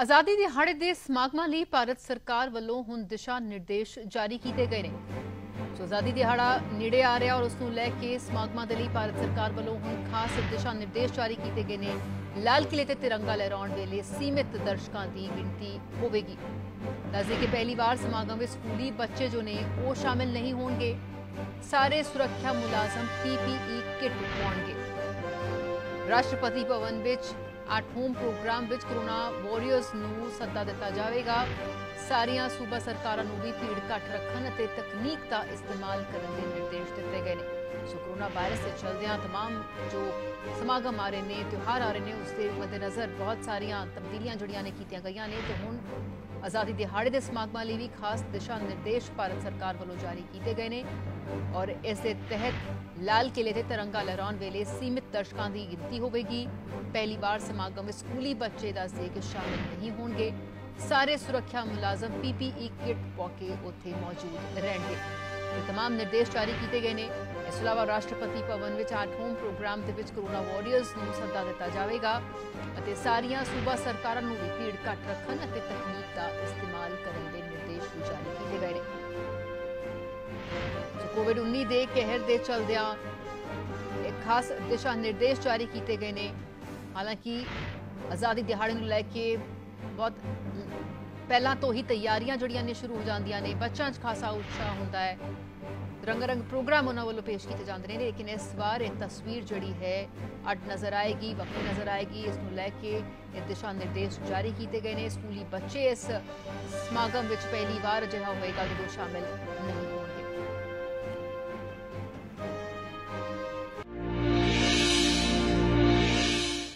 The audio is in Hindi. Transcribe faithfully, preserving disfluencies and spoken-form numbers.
आज़ादी दिहाड़े के समागम लिए भारत सरकार वालों हुण दिशा निर्देश जारी किए गए हैं। जो आज़ादी दिहाड़ा नेड़े आ रहा और उसनूं लैके समागमां दे लई भारत सरकार वालों हुण खास दिशा निर्देश जारी किए गए हैं। लाल किले ते तिरंगा लहराउण वेले सीमित दर्शकों की गिणती होगी। दस्सदे कि पहली बार समागम में स्कूली बच्चे जो ने वो शामिल नहीं होणगे। सारे सुरक्षा मुलाजम पीपीई किट पाउणगे। राष्ट्रपति भवन विच एट होम प्रोग्राम विच कोरोना वॉरियर्स नूं सद्दा दिता जाएगा। सारिया सूबा सरकारों को भी भीड़ घट रखन अते तकनीक का इस्तेमाल करने के निर्देश दिए गए हैं। सो कोरोना वायरस के चलदिया तमाम जो समागम आ रहे हैं, त्यौहार आ रहे हैं, उसके मद्देनज़र बहुत सारिया तब्दीलियां जड़ियां ने कीतियां गई ने। तो हुण आज़ादी दिहाड़े के समागमां लई भी खास दिशा निर्देश भारत सरकार वालों जारी किए गए हैं और इस दे तहत लाल किले ते तिरंगा लहराउण वेले सीमित दर्शकों की गिनती होगी। पहली बार समागम में स्कूली बच्चे दस्सदे कि शामिल नहीं होणगे। सारे सुरक्षा मुलाजम पीपीई किट पाके उत्थे मौजूद रहेंगे। तो तमाम निर्देश जारी किए गए हैं। इस अलावा राष्ट्रपति भवन में एट होम प्रोग्राम के कोरोना वॉरियर्स को सद्दा दिता जाएगा। सारिया सूबा सरकारों को भी भीड़ घट रखन और तकनीक का इस्तेमाल करने के निर्देश भी जारी किए गए हैं। तो कोविड उन्नीस के कहर के चलदिया खास दिशा निर्देश जारी किए गए हैं। हालांकि आज़ादी दिहाड़े को लैके बहुत पहला तो ही तैयारियां जड़ियां ने शुरू हो जांदियां ने। बच्चों खासा उत्साह होता है, रंग रंग प्रोग्राम उन्होंने वालों पेश किए जाते हैं। लेकिन इस बार यह तस्वीर जड़ी है अड नज़र आएगी, वक्की नज़र आएगी। इस लैके दिशा निर्देश जारी किए गए हैं। स्कूली बच्चे इस समागम में पहली बार जो होगा जो शामिल नहीं।